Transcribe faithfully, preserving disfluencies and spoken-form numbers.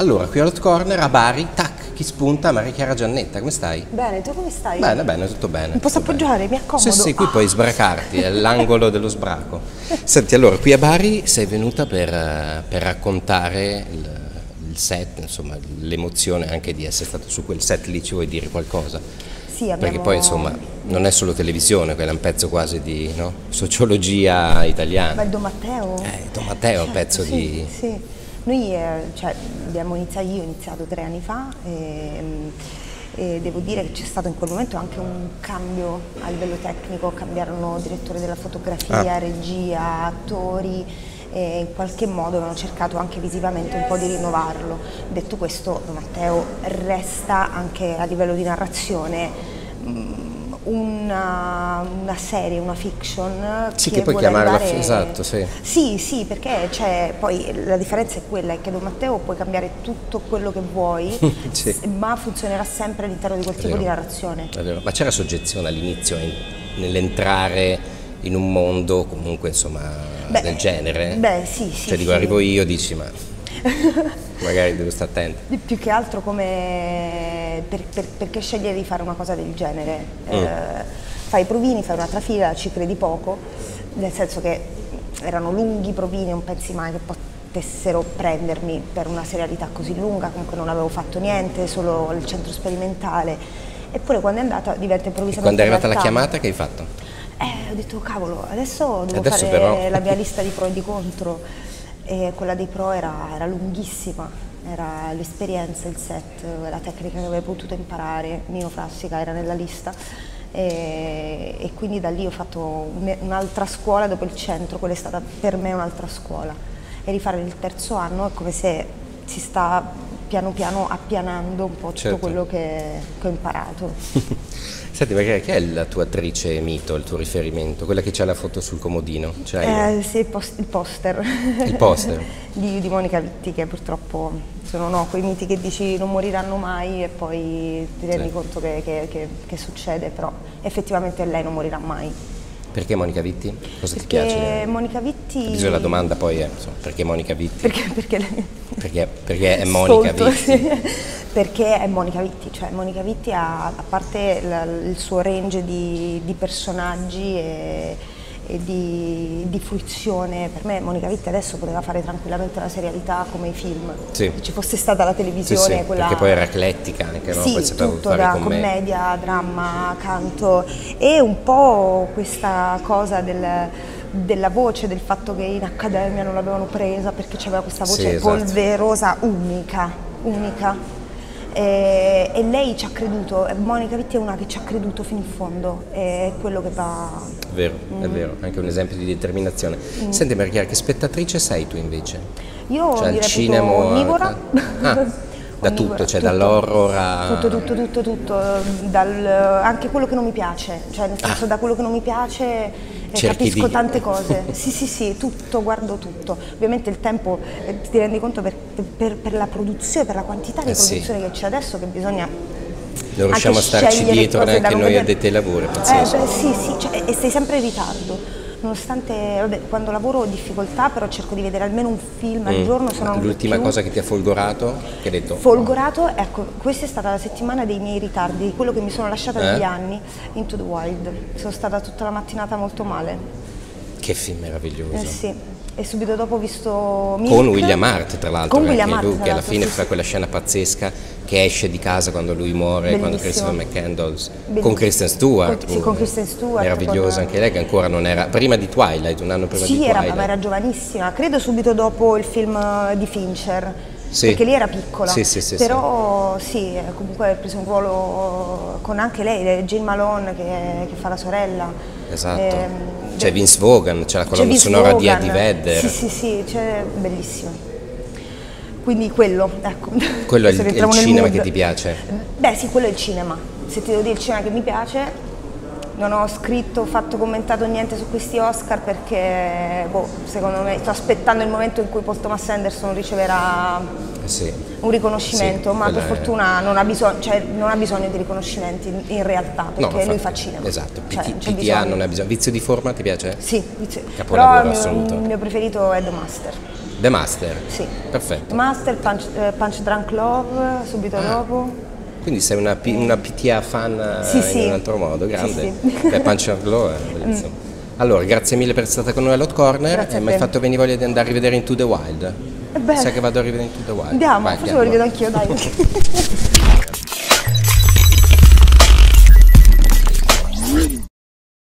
Allora, qui a Hot Corner, a Bari, tac, chi spunta? Maria Chiara Giannetta, come stai? Bene, tu come stai? Bene, bene, tutto bene. Mi posso appoggiare? Mi accomodo? Sì, sì, qui ah. puoi sbracarti, è l'angolo dello sbraco. Senti, allora, qui a Bari sei venuta per, per raccontare il, il set, insomma, l'emozione anche di essere stato su quel set lì, ci vuoi dire qualcosa? Sì, abbiamo... Perché poi, insomma, non è solo televisione, quello è un pezzo quasi di no? sociologia italiana. Ma il Don Matteo? Eh, Don Matteo è un pezzo sì, di... Sì. Noi cioè, abbiamo iniziato, io ho iniziato tre anni fa e, e devo dire che c'è stato in quel momento anche un cambio a livello tecnico, cambiarono direttore della fotografia, ah. regia, attori e in qualche modo avevano cercato anche visivamente un po' di rinnovarlo. Detto questo, Don Matteo resta anche a livello di narrazione Una, una serie, una fiction sì, che, che puoi chiamare andare... la... esatto, sì. Sì, sì, perché cioè, poi la differenza è quella, è che Don Matteo puoi cambiare tutto quello che vuoi sì. ma funzionerà sempre all'interno di quel tipo di narrazione. Ma c'era soggezione all'inizio nell'entrare in un mondo comunque insomma beh, del genere? Beh sì, sì. Cioè dico sì. arrivo io dici ma magari devo stare attento. Più che altro come... Per, per, perché scegliere di fare una cosa del genere? Mm. Eh, fai i provini, fai una trafila, ci credi poco, nel senso che erano lunghi i provini, non pensi mai che potessero prendermi per una serialità così lunga, comunque non avevo fatto niente, solo il centro sperimentale, eppure quando è andata diventa improvvisamente. Quando è arrivata la chiamata che hai fatto? Eh, ho detto cavolo, adesso devo adesso fare però... la mia lista di pro e di contro, e quella dei pro era, era lunghissima. Era l'esperienza, il set, la tecnica che avevo potuto imparare, neofrassica era nella lista e, e quindi da lì ho fatto un'altra scuola dopo il centro, quella è stata per me un'altra scuola e rifare il terzo anno è come se si sta piano piano appianando un po' tutto certo. quello che, che ho imparato. Senti, perché chi è la tua attrice mito, il tuo riferimento? Quella che c'ha la foto sul comodino? Eh, sì, il, post, il poster. Il poster? di, di Monica Vitti, che purtroppo sono no, quei miti che dici non moriranno mai e poi ti rendi sì. conto che, che, che, che succede, però effettivamente lei non morirà mai. Perché Monica Vitti? Cosa perché ti piace? Monica Vitti... Capisco, la domanda poi è insomma, perché Monica Vitti? Perché, perché, lei... perché, perché è Monica Solto, Vitti? Sì. Perché è Monica Vitti, cioè Monica Vitti ha, a parte la, il suo range di, di personaggi e, e di, di fruizione, per me Monica Vitti adesso poteva fare tranquillamente una serialità come i film, sì. se ci fosse stata la televisione. Sì, sì, quella... perché poi era eclettica anche, no? Sì, poi tutto, da commedia, commedia, dramma, canto e un po' questa cosa del... della voce, del fatto che in accademia non l'avevano presa perché c'aveva questa voce sì, esatto. polverosa unica, unica. E, e lei ci ha creduto, Monica Vitti è una che ci ha creduto fino in fondo, è quello che va... È vero, mm. è vero, anche un esempio di determinazione. Mm. Senti Maria, che spettatrice sei tu invece? Io cioè, direi cinema onnivora. Ah. Da tutto, tutto, cioè dall'horror a... Tutto, tutto, tutto, tutto, dal, anche quello che non mi piace, cioè nel senso ah. da quello che non mi piace eh, capisco di... tante cose, sì sì sì, tutto, guardo tutto, ovviamente il tempo eh, ti rendi conto per, per, per la produzione, per la quantità di eh produzione sì. che c'è adesso che bisogna... Non riusciamo a starci dietro neanche noi addetti ai lavori, è pazzesco. Eh, beh, sì sì, cioè, e sei sempre in ritardo. Nonostante, vabbè, quando lavoro ho difficoltà, però cerco di vedere almeno un film al mm. giorno. L'ultima cosa che ti ha folgorato? Che hai detto? Folgorato, oh. ecco, questa è stata la settimana dei miei ritardi, di quello che mi sono lasciata eh? negli anni, Into the Wild. Sono stata tutta la mattinata molto male. Che film meraviglioso. Eh sì, e subito dopo ho visto... Milk. Con William Hurt, tra l'altro, che alla fine sì, fa quella scena pazzesca che esce di casa quando lui muore, bellissimo. Quando Christopher McCandless, con Kristen Stewart. Con, sì, con Kristen Stewart. Meravigliosa con... anche lei, che ancora non era, prima di Twilight, un anno prima sì, di Twilight. Sì, ma era giovanissima, credo subito dopo il film di Fincher, sì. perché lì era piccola, sì, sì, sì, però sì, sì comunque ha preso un ruolo con anche lei, Jena Malone che, che fa la sorella. Esatto. E, c'è Vince Vaughn, c'è la colonna sonora di Eddie Vedder. Sì, sì, sì, c'è bellissimo. Quindi quello, ecco. Quello è il, è il cinema mood. Che ti piace? Beh sì, quello è il cinema. Se ti devo dire il cinema che mi piace, non ho scritto, fatto, commentato niente su questi Oscar perché, boh, secondo me, sto aspettando il momento in cui Paul Thomas Anderson riceverà sì. un riconoscimento, sì, ma per fortuna è... non, ha bisogno, cioè, non ha bisogno di riconoscimenti in, in realtà, perché no, lui fa cinema. Esatto, P T A cioè, non ha bisogno. Vizio di forma ti piace? Sì, vizio. Capolavoro assoluto. Il mio preferito è The Master. The Master? Sì. Perfetto. Master, Punch, eh, Punch Drunk Love, subito ah. dopo. Quindi sei una, una P T A fan sì, in sì. un altro modo, grande. Sì, sì. Beh, Punch Drunk Love è bellissimo. Mm. Allora, grazie mille per essere stata con noi all'Hot Corner. Grazie. E mi hai fatto venire voglia di andare a rivedere Into the Wild. Beh. Sai che vado a rivedere Into the Wild? Andiamo, Vai, forse andiamo. Lo rivedo anch'io, dai.